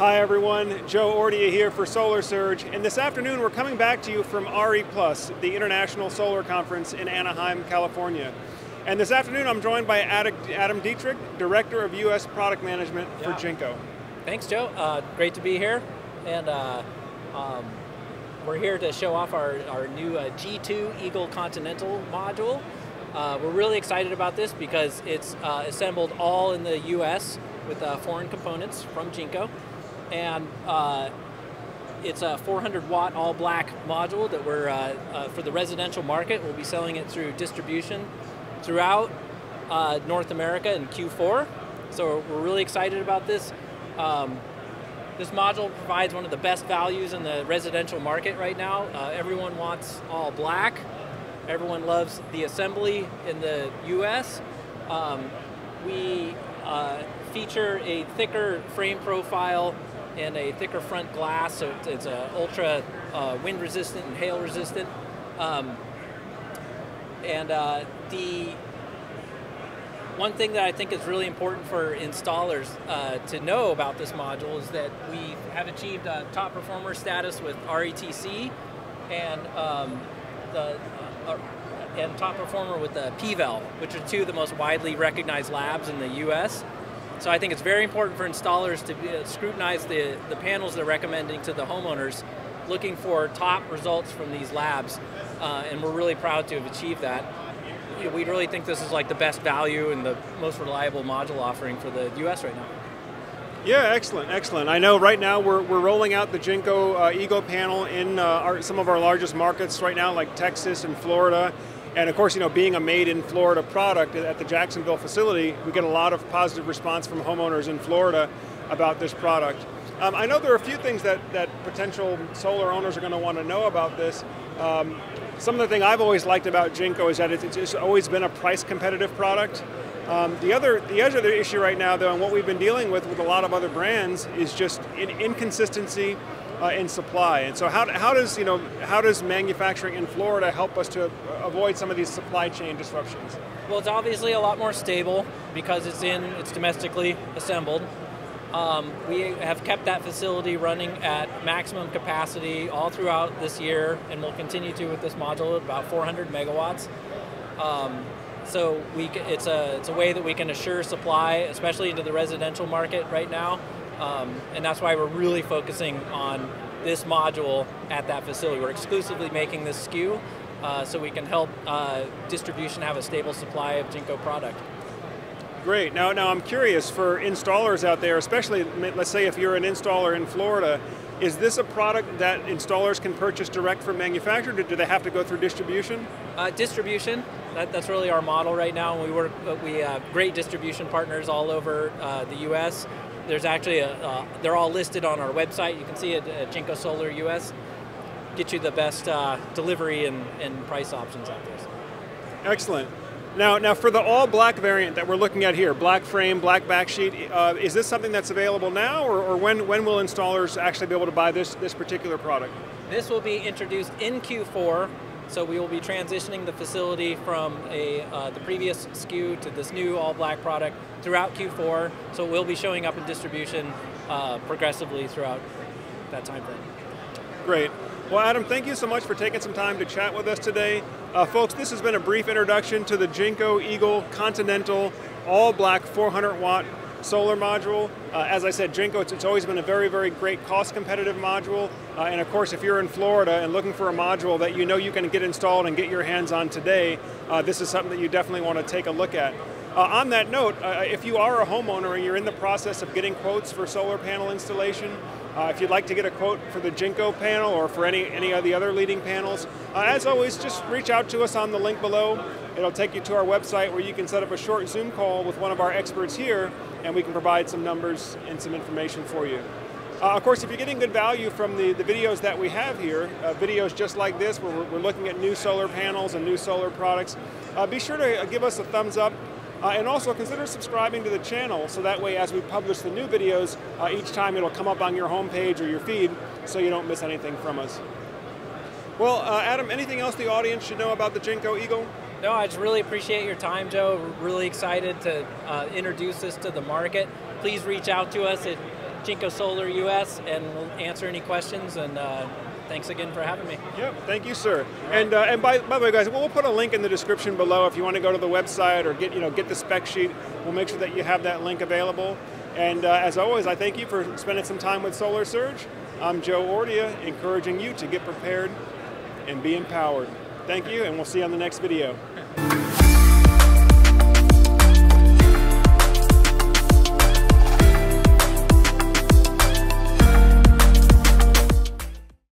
Hi everyone, Joe Ordea here for Solar Surge, and this afternoon we're coming back to you from RE+, the International Solar Conference in Anaheim, California. And this afternoon I'm joined by Adam Dietrich, Director of U.S. Product Management for Jinko. Thanks, Joe. Great to be here, and we're here to show off our new G2 Eagle Continental module. We're really excited about this because it's assembled all in the U.S. with foreign components from Jinko. And it's a 400-watt all-black module that we're, for the residential market, we'll be selling it through distribution throughout North America in Q4. So we're really excited about this. This module provides one of the best values in the residential market right now. Everyone wants all black. Everyone loves the assembly in the US. We feature a thicker frame profile and a thicker front glass, so it's ultra wind resistant and hail resistant. The one thing that I think is really important for installers to know about this module is that we have achieved top performer status with RETC and top performer with the PVEL, which are two of the most widely recognized labs in the U.S. So I think it's very important for installers to scrutinize the panels they're recommending to the homeowners, looking for top results from these labs, and we're really proud to have achieved that. We really think this is like the best value and the most reliable module offering for the U.S. right now. Yeah, excellent, excellent. I know right now we're rolling out the Jinko Eagle panel in some of our largest markets right now, like Texas and Florida. And of course, you know, being a made-in-Florida product at the Jacksonville facility, we get a lot of positive response from homeowners in Florida about this product. I know there are a few things that potential solar owners are going to want to know about this. Some of the thing I've always liked about Jinko is that it's always been a price-competitive product. The other issue right now, though, and what we've been dealing with a lot of other brands, is just inconsistency in supply. And so how does manufacturing in Florida help us to avoid some of these supply chain disruptions? Well, it's obviously a lot more stable because it's domestically assembled. We have kept that facility running at maximum capacity all throughout this year, and we'll continue to with this module at about 400 megawatts. So it's a way that we can assure supply, especially into the residential market right now. And that's why we're really focusing on this module at that facility. We're exclusively making this SKU so we can help distribution have a stable supply of Jinko product. Great. Now I'm curious for installers out there, especially let's say if you're an installer in Florida, is this a product that installers can purchase direct from manufacturer, or do they have to go through distribution? Distribution. That's really our model right now. We have great distribution partners all over the U.S. There's actually they're all listed on our website. You can see it at Jinko Solar US. Get you the best delivery and price options out there. So. Excellent. Now for the all black variant that we're looking at here, black frame, black backsheet, is this something that's available now, or when will installers actually be able to buy this particular product? This will be introduced in Q4, so we will be transitioning the facility from the previous SKU to this new all-black product throughout Q4, so it will be showing up in distribution progressively throughout that time frame. Great. Well, Adam, thank you so much for taking some time to chat with us today. Folks, this has been a brief introduction to the Jinko Eagle Continental all-black 400-watt solar module. As I said, Jinko, it's always been a very, very great cost-competitive module. And of course, if you're in Florida and looking for a module that you know you can get installed and get your hands on today, this is something that you definitely want to take a look at. On that note, if you are a homeowner and you're in the process of getting quotes for solar panel installation, if you'd like to get a quote for the Jinko panel or for any of the other leading panels, as always, just reach out to us on the link below. It'll take you to our website where you can set up a short Zoom call with one of our experts here, and we can provide some numbers and some information for you. Of course, if you're getting good value from the videos that we have here, videos just like this where we're looking at new solar panels and new solar products, be sure to give us a thumbs up. And also consider subscribing to the channel, so that way as we publish the new videos, each time it'll come up on your homepage or your feed, so you don't miss anything from us. Well, Adam, anything else the audience should know about the Jinko Eagle? No, I just really appreciate your time, Joe. We're really excited to introduce this to the market. Please reach out to us at Jinko Solar US, and we'll answer any questions, and thanks again for having me. Yeah, thank you, sir. And by the way, guys, we'll put a link in the description below if you want to go to the website or get the spec sheet. We'll make sure that you have that link available. And as always, I thank you for spending some time with Solar Surge. I'm Joe Ordea, encouraging you to get prepared and be empowered. Thank you, and we'll see you on the next video.